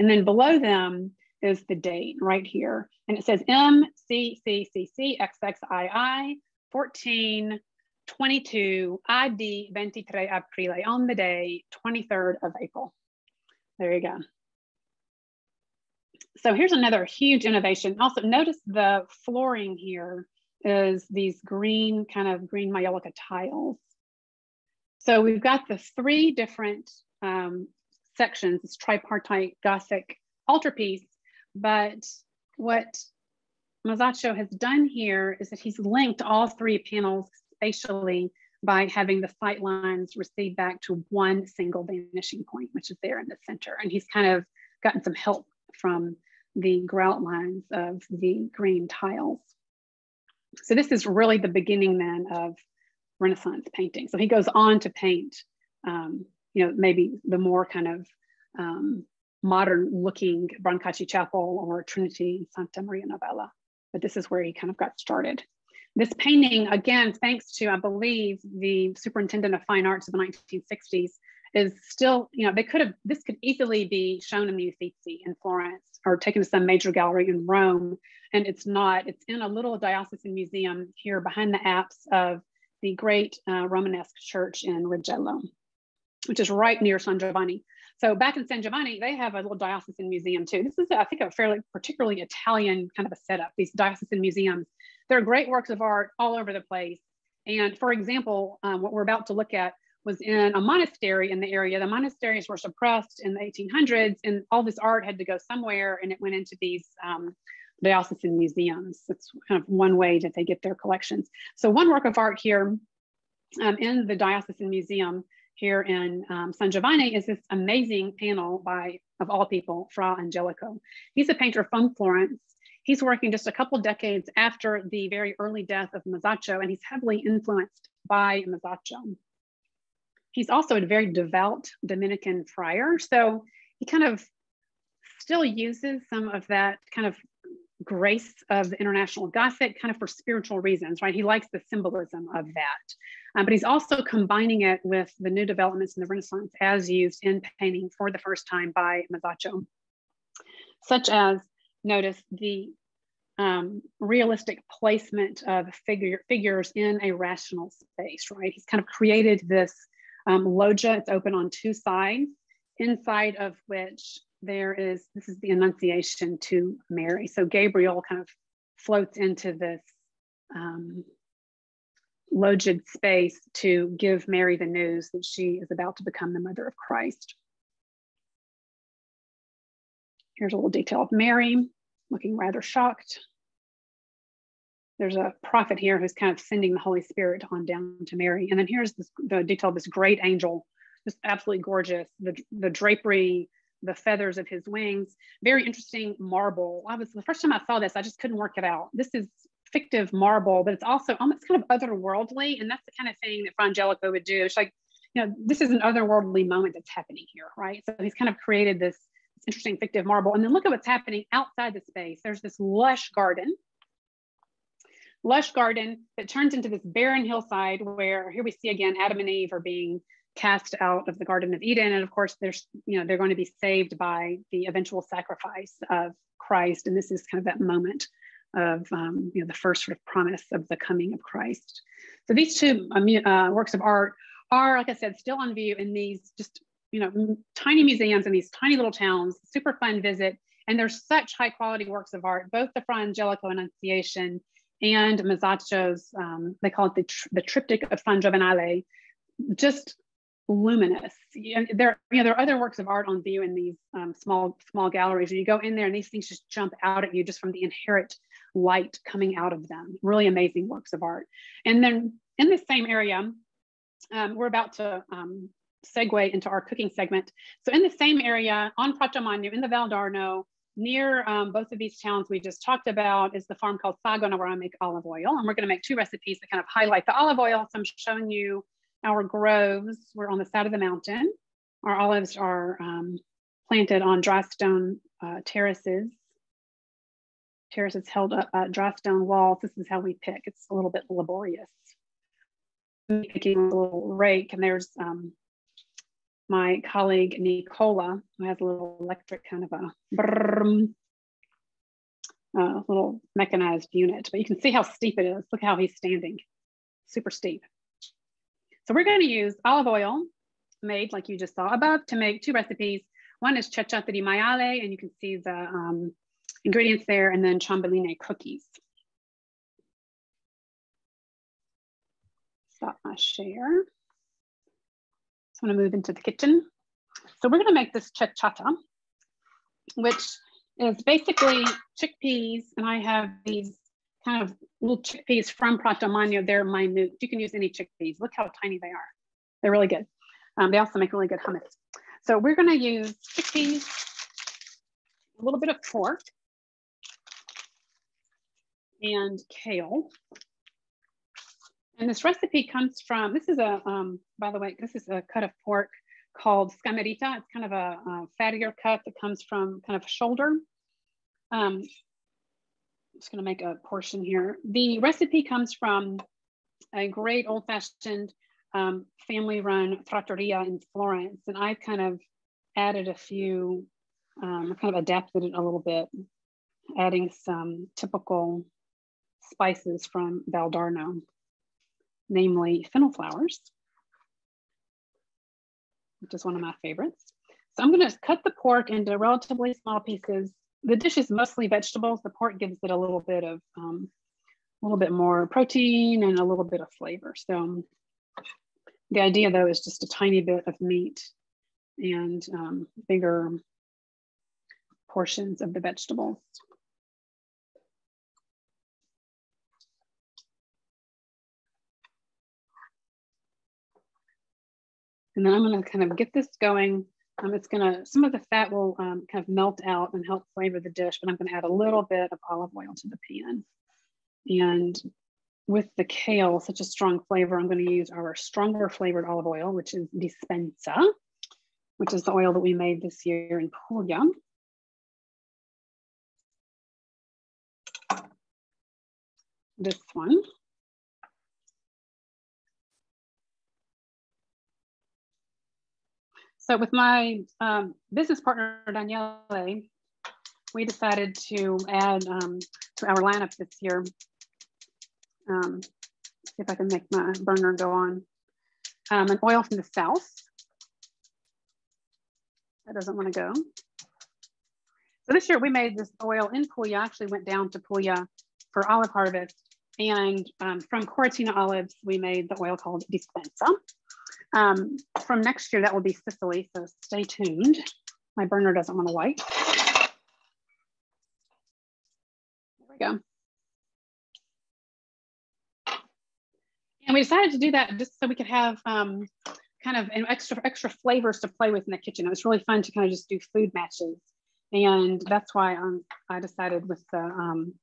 And then below them is the date right here. And it says M C C C C X X I I fourteen twenty-two I D twenty-three Aprile, on the day twenty-third of April. There you go. So here's another huge innovation. Also notice the flooring here is these green, kind of green myelica tiles. So we've got the three different um, sections, this tripartite Gothic altarpiece, but what Masaccio has done here is that he's linked all three panels spatially by having the sight lines recede back to one single vanishing point, which is there in the center. And he's kind of gotten some help from the grout lines of the green tiles. So this is really the beginning then of Renaissance painting. So he goes on to paint, um, you know, maybe the more kind of um, modern looking Brancacci Chapel or Trinity Santa Maria Novella. But this is where he kind of got started. This painting, again, thanks to, I believe, the superintendent of fine arts of the nineteen sixties, is still, you know, they could have, this could easily be shown in the Uffizi in Florence or taken to some major gallery in Rome. And it's not, it's in a little diocesan museum here behind the apse of the great uh, Romanesque church in Rigello, which is right near San Giovanni. So back in San Giovanni, they have a little diocesan museum too. This is, I think, a fairly particularly Italian kind of a setup, these diocesan museums. There are great works of art all over the place. And for example, um, what we're about to look at was in a monastery in the area. The monasteries were suppressed in the eighteen hundreds and all this art had to go somewhere, and it went into these um, diocesan museums. That's kind of one way that they get their collections. So one work of art here um, in the diocesan museum here in um, San Giovanni is this amazing panel by, of all people, Fra Angelico. He's a painter from Florence. He's working just a couple decades after the very early death of Masaccio, and he's heavily influenced by Masaccio. He's also a very devout Dominican friar. So he kind of still uses some of that kind of grace of the International Gothic kind of for spiritual reasons, right? He likes the symbolism of that. Um, but he's also combining it with the new developments in the Renaissance as used in painting for the first time by Masaccio, such as, notice the um, realistic placement of figure, figures in a rational space, right? He's kind of created this um, loggia. It's open on two sides, inside of which there is, this is the Annunciation to Mary. So Gabriel kind of floats into this um, loggiaed space to give Mary the news that she is about to become the mother of Christ. Here's a little detail of Mary, looking rather shocked. There's a prophet here who's kind of sending the Holy Spirit on down to Mary. And then here's this, the detail of this great angel, just absolutely gorgeous. The, the drapery, the feathers of his wings, very interesting marble. I was, the first time I saw this, I just couldn't work it out. This is fictive marble, but it's also almost kind of otherworldly. And that's the kind of thing that Fra Angelico would do. It's like, you know, this is an otherworldly moment that's happening here, right? So he's kind of created this interesting fictive marble. And then look at what's happening outside the space. There's this lush garden, lush garden that turns into this barren hillside where here we see again, Adam and Eve are being cast out of the Garden of Eden. And of course, there's, you know, they're going to be saved by the eventual sacrifice of Christ. And this is kind of that moment of, um, you know, the first sort of promise of the coming of Christ. So these two uh, works of art are, like I said, still on view in these just you know, tiny museums in these tiny little towns, super fun visit. And there's such high quality works of art, both the Fra Angelico Annunciation and Masaccio's, um, they call it the, tri the Triptych of San Giovenale, just luminous. You know, there, you know, there are other works of art on view in these um, small, small galleries. And you go in there and these things just jump out at you just from the inherent light coming out of them. Really amazing works of art. And then in this same area, um, we're about to, um, segue into our cooking segment. So in the same area on Pratomagno in the Valdarno, near um, both of these towns we just talked about is the farm called Sagona, where I make olive oil. And we're gonna make two recipes that kind of highlight the olive oil. So I'm showing you our groves. We're on the side of the mountain. Our olives are um, planted on dry stone uh, terraces. Terraces held up uh, dry stone walls. This is how we pick. It's a little bit laborious. Picking a little rake, and there's um, my colleague, Nicola, who has a little electric kind of a brrrm, uh, little mechanized unit, but you can see how steep it is. Look how he's standing, super steep. So we're gonna use olive oil made like you just saw above to make two recipes. One is cecchette di maiale, and you can see the um, ingredients there, and then ciambelline cookies. Stop my share. I'm gonna move into the kitchen. So we're gonna make this cecchata, which is basically chickpeas. And I have these kind of little chickpeas from Prato Magno. They're minute. You can use any chickpeas. Look how tiny they are. They're really good. Um, they also make really good hummus. So we're gonna use chickpeas, a little bit of pork, and kale. And this recipe comes from, this is a, um, by the way, this is a cut of pork called scamarita. It's kind of a, a fattier cut that comes from kind of a shoulder. Um, I'm just gonna make a portion here. The recipe comes from a great old fashioned um, family run trattoria in Florence. And I've kind of added a few, um, kind of adapted it a little bit, adding some typical spices from Valdarno. Namely fennel flowers, which is one of my favorites. So I'm gonna cut the pork into relatively small pieces. The dish is mostly vegetables. The pork gives it a little bit of, um, a little bit more protein and a little bit of flavor. So um, the idea though is just a tiny bit of meat and um, bigger portions of the vegetables. And then I'm gonna kind of get this going. Um, it's gonna, some of the fat will um, kind of melt out and help flavor the dish, but I'm gonna add a little bit of olive oil to the pan. And with the kale, such a strong flavor, I'm gonna use our stronger flavored olive oil, which is Dispensa, which is the oil that we made this year in Puglia. This one. So with my um, business partner, Daniele, we decided to add um, to our lineup this year. Um, see if I can make my burner go on. Um, an oil from the South. That doesn't want to go. So this year we made this oil in Puglia, actually went down to Puglia for olive harvest. And um, from Coratina olives, we made the oil called Dispensa. Um, from next year, that will be Sicily, so stay tuned. My burner doesn't want to light. There we go. And we decided to do that just so we could have um, kind of an extra, extra flavors to play with in the kitchen. It was really fun to kind of just do food matches. And that's why um, I decided with the, um,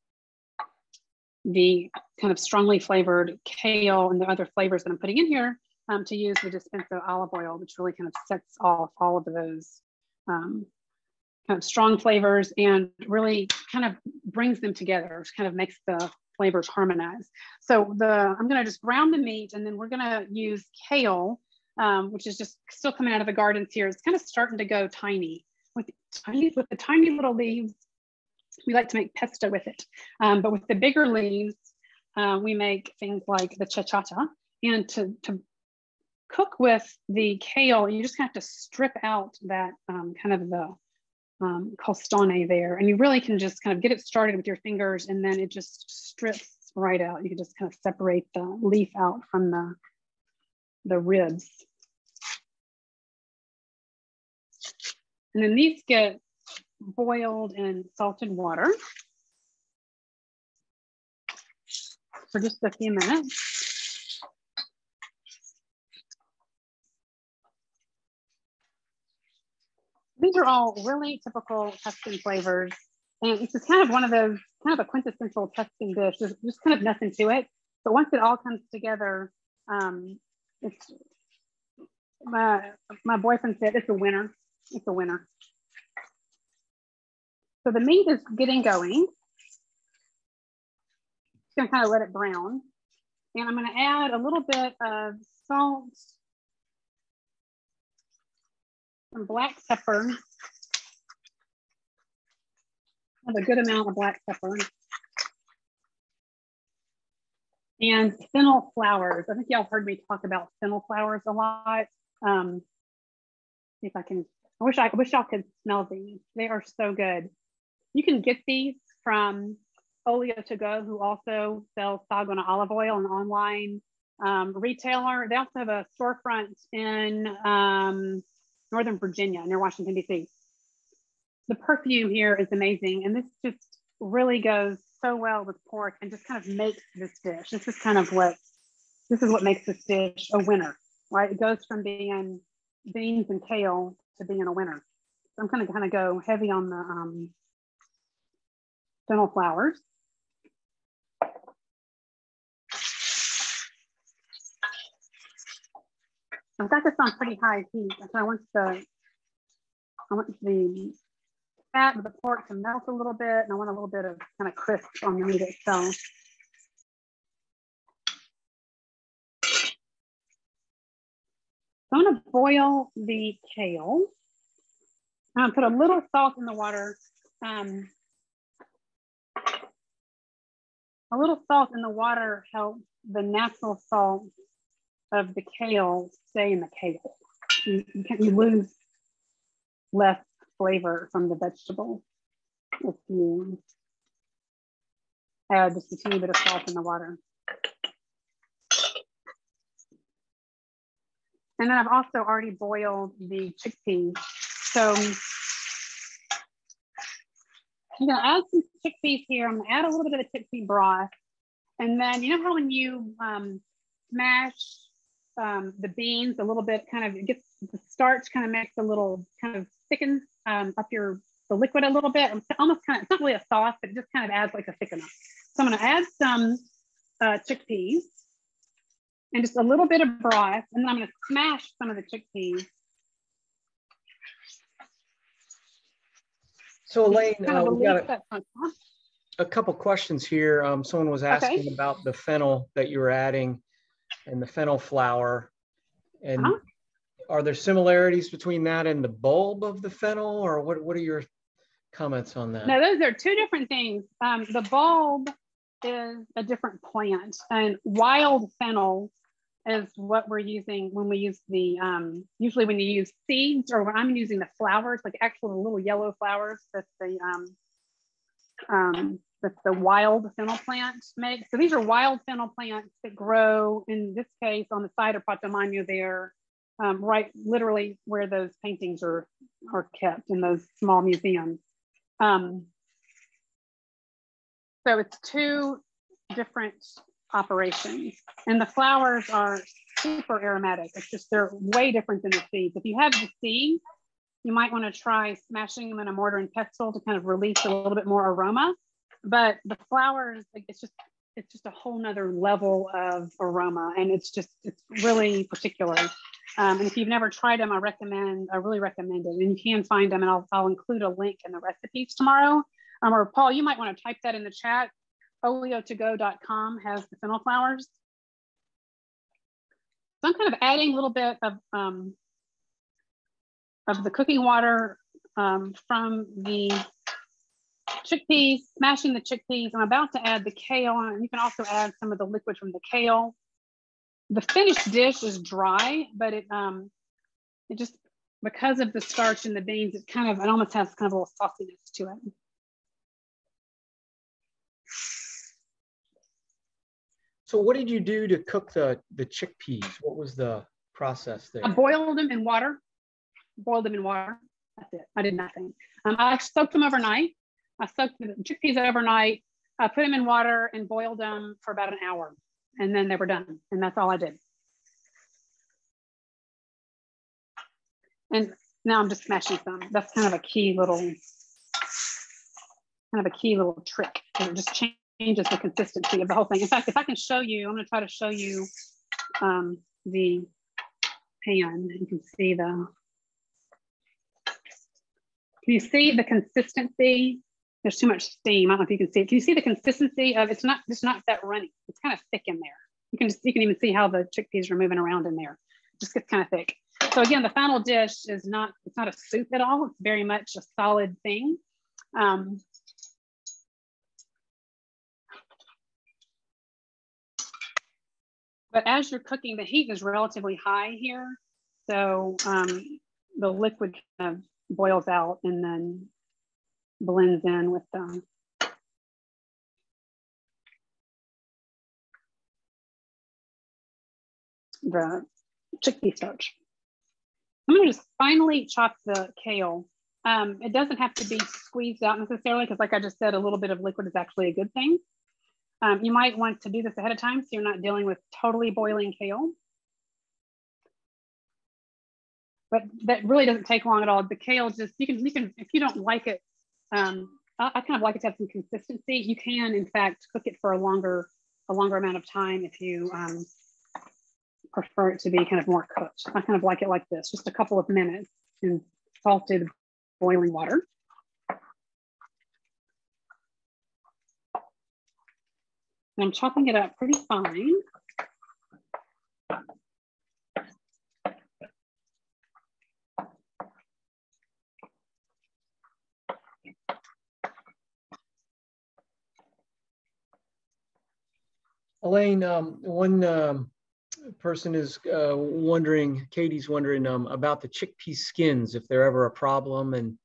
the kind of strongly flavored kale and the other flavors that I'm putting in here, Um, to use the Dispensa olive oil, which really kind of sets off all of those um, kind of strong flavors and really kind of brings them together, which kind of makes the flavors harmonize. So the I'm gonna just brown the meat, and then we're gonna use kale, um, which is just still coming out of the gardens here. It's kind of starting to go tiny. With tiny, with the tiny little leaves, we like to make pesto with it. Um, but with the bigger leaves, uh, we make things like the cecchata. And to, to cook with the kale, you just have to strip out that um, kind of the um, costone there. And you really can just kind of get it started with your fingers, and then it just strips right out. You can just kind of separate the leaf out from the, the ribs. And then these get boiled in salted water for just a few minutes. These are all really typical Tuscan flavors. And this is kind of one of those, kind of a quintessential Tuscan dish. There's just kind of nothing to it. But once it all comes together, um, it's, my, my boyfriend said, it's a winner, it's a winner. So the meat is getting going. Just gonna kind of let it brown. And I'm gonna add a little bit of salt, some black pepper, have a good amount of black pepper, and fennel flowers. I think y'all heard me talk about fennel flowers a lot. Um, see if I can, I wish I, I wish y'all could smell these. They are so good. You can get these from Olio to Go, who also sells Sagona olive oil and online um, retailer. They also have a storefront in um, Northern Virginia near Washington, D C. The perfume here is amazing. And this just really goes so well with pork and just kind of makes this dish. This is kind of what, this is what makes this dish a winner, right? It goes from being beans and kale to being a winner. So I'm gonna kind of go heavy on the um, fennel flowers. I've got this on pretty high heat, so I want the, I want the fat of the pork to melt a little bit, and I want a little bit of kind of crisp on the meat itself. So I'm gonna boil the kale. I'm gonna put a little salt in the water. Um, a little salt in the water helps the natural salt of the kale stay in the kale. You, you, can, you lose less flavor from the vegetable if you add just a teeny bit of salt in the water. And then I've also already boiled the chickpeas. So I'm gonna add some chickpeas here. I'm gonna add a little bit of the chickpea broth. And then, you know how when you um, mash Um, the beans a little bit, kind of it gets the starch, kind of makes a little, kind of thickens um, up your the liquid a little bit. It's almost kind of, it's not really a sauce, but it just kind of adds like a thickener. So I'm going to add some uh, chickpeas and just a little bit of broth, and then I'm going to smash some of the chickpeas. So Elaine, uh, we got a, a couple questions here. Um, someone was asking okay. about the fennel that you were adding and the fennel flower, and uh-huh. are there similarities between that and the bulb of the fennel, or what, what are your comments on that? No, those are two different things. Um, the bulb is a different plant, and wild fennel is what we're using when we use the, um, usually when you use seeds, or when I'm using the flowers, like actual little yellow flowers that the, um, um, that the wild fennel plant makes. So these are wild fennel plants that grow, in this case, on the side of Patrimonio there, um, right literally where those paintings are, are kept in those small museums. Um, so it's two different operations. And the flowers are super aromatic. It's just, they're way different than the seeds. If you have the seeds, you might wanna try smashing them in a mortar and pestle to kind of release a little bit more aroma. But the flowers, like it's just, it's just a whole nother level of aroma, and it's just, it's really particular. Um, and if you've never tried them, I recommend, I really recommend it. And you can find them, and I'll, I'll include a link in the recipes tomorrow. Um, or Paul, you might want to type that in the chat. olio to go dot com has the fennel flowers. So I'm kind of adding a little bit of um, of the cooking water um, from the chickpeas, smashing the chickpeas. I'm about to add the kale, and you can also add some of the liquid from the kale. The finished dish is dry, but it um, it just, because of the starch in the beans, it kind of, it almost has kind of a little sauciness to it. So what did you do to cook the, the chickpeas? What was the process there? I boiled them in water, boiled them in water. That's it, I did nothing. Um, I soaked them overnight. I soaked the chickpeas overnight, I put them in water and boiled them for about an hour, and then they were done. And that's all I did. And now I'm just smashing some. That's kind of a key little, kind of a key little trick. It just changes the consistency of the whole thing. In fact, if I can show you, I'm gonna try to show you um, the pan. You can see the, can you see the consistency? There's too much steam. I don't know if you can see it. Can you see the consistency of, it's not, it's not that runny. It's kind of thick in there. You can just, you can even see how the chickpeas are moving around in there. It just gets kind of thick. So again, the final dish is not, it's not a soup at all. It's very much a solid thing. Um, but as you're cooking, the heat is relatively high here. So um, the liquid kind of boils out and then blends in with them. the chickpea starch. I'm gonna just finely chop the kale. Um, it doesn't have to be squeezed out necessarily, because like I just said, a little bit of liquid is actually a good thing. Um, you might want to do this ahead of time so you're not dealing with totally boiling kale. But that really doesn't take long at all. The kale just, you can, you can if you don't like it, um, I, I kind of like it to have some consistency. You can, in fact, cook it for a longer, a longer amount of time if you um, prefer it to be kind of more cooked. I kind of like it like this, just a couple of minutes in salted boiling water. And I'm chopping it up pretty fine. Elaine, um, one um, person is uh, wondering, Katie's wondering um, about the chickpea skins, if they're ever a problem, and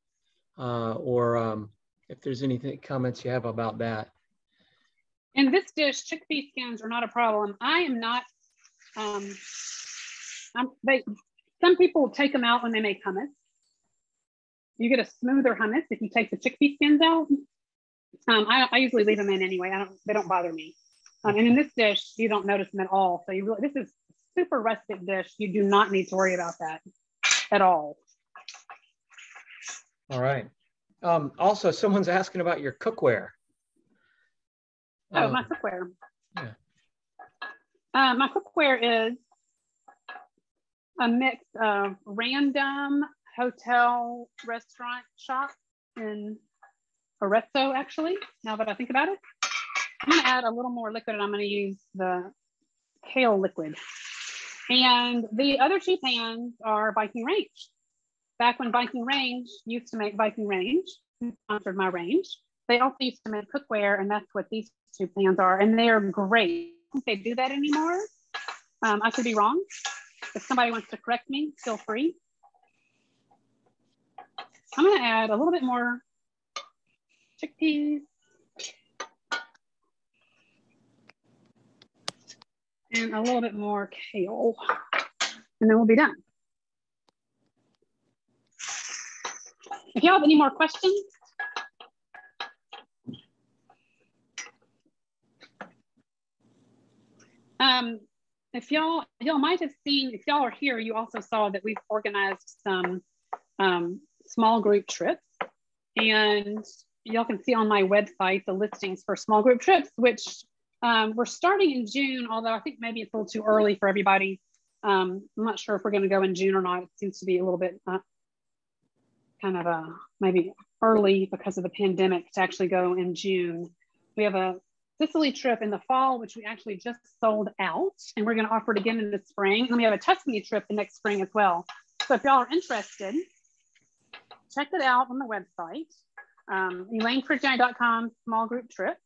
uh, or um, if there's anything comments you have about that. In this dish, chickpea skins are not a problem. I am not, um, I'm, they, some people take them out when they make hummus. You get a smoother hummus if you take the chickpea skins out. Um, I, I usually leave them in anyway. I don't, they don't bother me. Um, and in this dish, you don't notice them at all. So you really, this is a super rustic dish. You do not need to worry about that at all. All right. Um, also, someone's asking about your cookware. Oh, um, my cookware. Yeah. Uh, my cookware is a mix of random hotel restaurant shop in Arezzo, actually, now that I think about it. I'm gonna add a little more liquid, and I'm gonna use the kale liquid. And the other two pans are Viking Range. Back when Viking Range used to make Viking Range, sponsored my range, they also used to make cookware, and that's what these two pans are, and they are great. I don't think they do that anymore. Um, I could be wrong. If somebody wants to correct me, feel free. I'm gonna add a little bit more chickpeas. And a little bit more kale, and then we'll be done. If y'all have any more questions? Um, if y'all, y'all might have seen, if y'all are here, you also saw that we've organized some um, small group trips. And y'all can see on my website the listings for small group trips, which Um, we're starting in June, although I think maybe it's a little too early for everybody. Um, I'm not sure if we're going to go in June or not. It seems to be a little bit uh, kind of a, maybe early because of the pandemic to actually go in June. We have a Sicily trip in the fall, which we actually just sold out, and we're going to offer it again in the spring. And we have a Tuscany trip the next spring as well. So if y'all are interested, check it out on the website, um, elaine frigiani dot com, small group trip.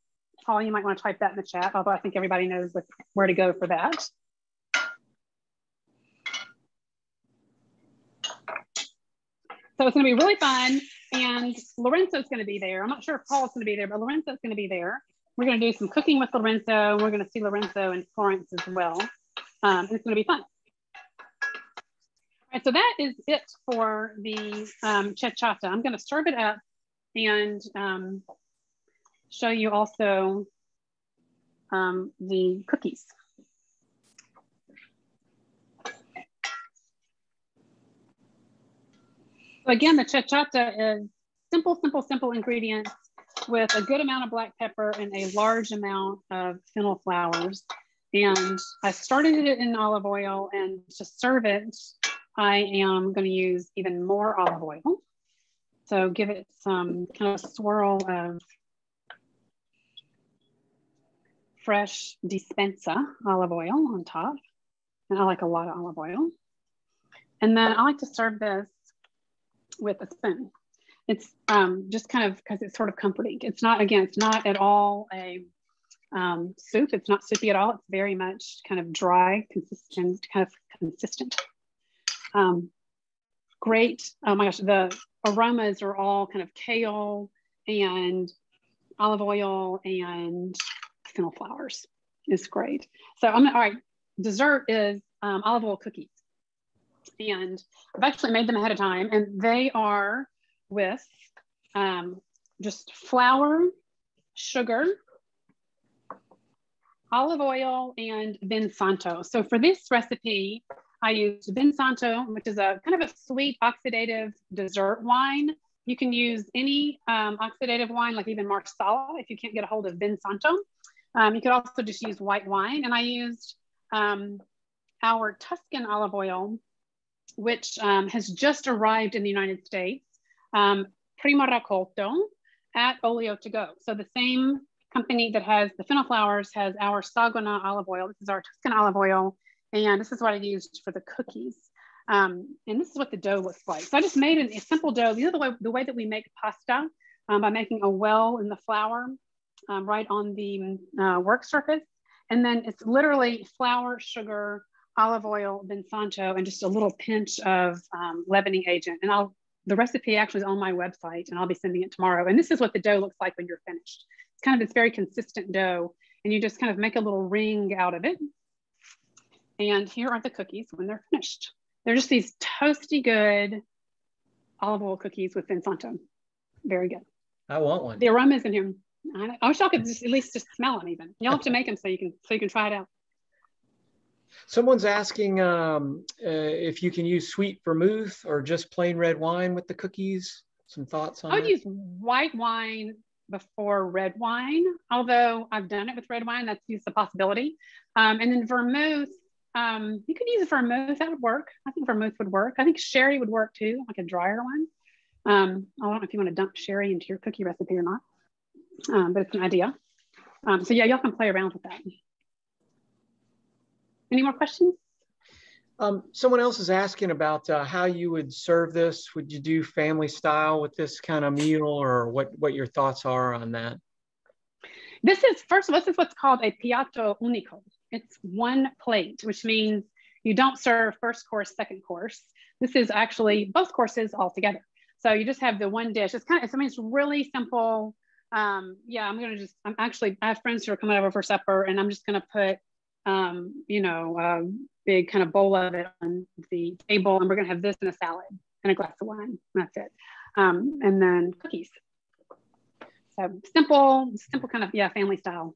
Paul, you might want to type that in the chat, although I think everybody knows where to go for that. So it's going to be really fun, and Lorenzo's going to be there. I'm not sure if Paul's going to be there, but Lorenzo's going to be there. We're going to do some cooking with Lorenzo, and we're going to see Lorenzo in Florence as well. Um, and it's going to be fun. All right, so that is it for the um, cecchata. I'm going to serve it up and um, show you also um, the cookies. So again, the cecchata is simple, simple, simple ingredients with a good amount of black pepper and a large amount of fennel flowers. And I started it in olive oil, and to serve it, I am gonna use even more olive oil. So give it some kind of swirl of fresh dispensa olive oil on top. And I like a lot of olive oil. And then I like to serve this with a spoon. It's um, just kind of, because it's sort of comforting. It's not, again, it's not at all a um, soup. It's not soupy at all. It's very much kind of dry, consistent, kind of consistent. Um, great, oh my gosh, the aromas are all kind of kale and olive oil and fennel flowers. Is great. So I'm all right. Dessert is um, olive oil cookies. And I've actually made them ahead of time, and they are with um, just flour, sugar, olive oil, and Vinsanto. So for this recipe, I used Vinsanto, which is a kind of a sweet oxidative dessert wine. You can use any um, oxidative wine, like even Marsala, if you can't get a hold of Vinsanto. Um, you could also just use white wine. And I used um, our Tuscan olive oil, which um, has just arrived in the United States, um, Primo Raccolto at Olio to Go. So the same company that has the fennel flowers has our Sagona olive oil. This is our Tuscan olive oil. And this is what I used for the cookies. Um, and this is what the dough looks like. So I just made an, a simple dough. The other way, the way that we make pasta, um, by making a well in the flour um, right on the uh, work surface. And then it's literally flour, sugar, olive oil, Vinsanto, and just a little pinch of um, leavening agent. And I'll, the recipe actually is on my website, and I'll be sending it tomorrow. And this is what the dough looks like when you're finished. It's kind of this very consistent dough, and you just kind of make a little ring out of it. And here are the cookies when they're finished. They're just these toasty good olive oil cookies with Vinsanto. Very good. I want one. The aroma's in here. I, I wish y'all could just, at least just smell them even. You'll have to make them so you can so you can try it out. Someone's asking um, uh, if you can use sweet vermouth or just plain red wine with the cookies. Some thoughts on that? I would use white wine before red wine, although I've done it with red wine. That's just a possibility. Um, and then vermouth, um, you could use vermouth. That would work. I think vermouth would work. I think sherry would work too, like a drier one. Um, I don't know if you want to dump sherry into your cookie recipe or not, um, but it's an idea. Um, so yeah, y'all can play around with that. Any more questions? Um, someone else is asking about uh, how you would serve this. Would you do family style with this kind of meal, or what, what your thoughts are on that? This is, first of all, this is what's called a piatto unico. It's one plate, which means you don't serve first course, second course. This is actually both courses all together. So you just have the one dish. It's kind of, I mean, it's really simple. Um, yeah, I'm gonna just, I'm actually, I have friends who are coming over for supper, and I'm just gonna put um you know a big kind of bowl of it on the table, and we're gonna have this and a salad and a glass of wine. That's it. Um and then cookies. So simple simple kind of, yeah, family style.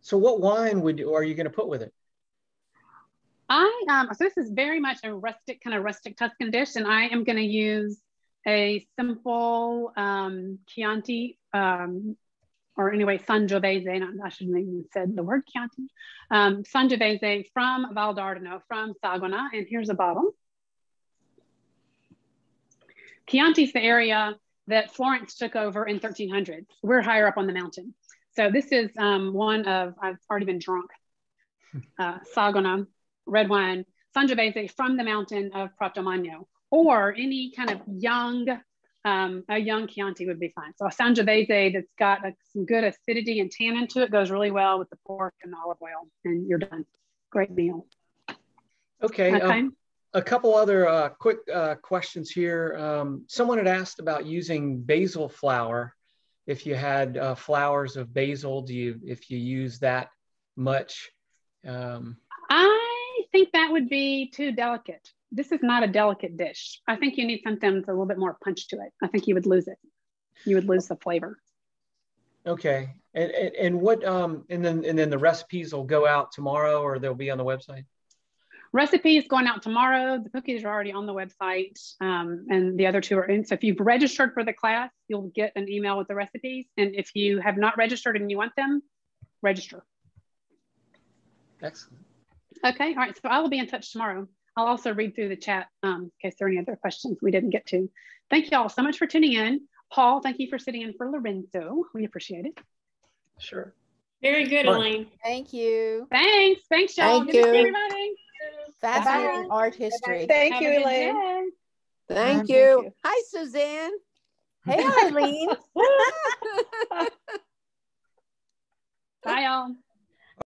So what wine would you, are you going to put with it? I um so this is very much a rustic kind of rustic Tuscan dish, and I am going to use a simple um Chianti, um or anyway, San Giovanni, I shouldn't even said the word Chianti. Um, San Giovanni from Valdarno, from Sagona, and here's a bottle. Chianti's the area that Florence took over in thirteen hundred. We're higher up on the mountain. So this is um, one of, I've already been drunk, uh, Sagona, red wine, San Giovanni from the mountain of Pratomagno, or any kind of young, Um, a young Chianti would be fine. So a Sangiovese that's got a, some good acidity and tannin to it goes really well with the pork and the olive oil, and you're done. Great meal. Okay. Um, a couple other uh, quick uh, questions here. Um, someone had asked about using basil flour. If you had uh, flowers of basil, do you, if you use that much? Um, I think that would be too delicate. This is not a delicate dish. I think you need something with a little bit more punch to it. I think you would lose it. You would lose the flavor. Okay. And and, and what um and then and then the recipes will go out tomorrow, or they'll be on the website? Recipes going out tomorrow. The cookies are already on the website, um, and the other two are in. So if you've registered for the class, you'll get an email with the recipes. And if you have not registered and you want them, register. Excellent. Okay. All right. So I will be in touch tomorrow. I'll also read through the chat um, in case there are any other questions we didn't get to. Thank you all so much for tuning in. Paul, thank you for sitting in for Lorenzo. We appreciate it. Sure. Very good, Fun. Elaine. Thank you. Thanks. Thanks, y'all. Thank Good you. To see everybody. Fascinating art history. Thank Have you, Elaine. Thank you. you. Hi, Suzanne. Hey, Eileen. Bye, y'all.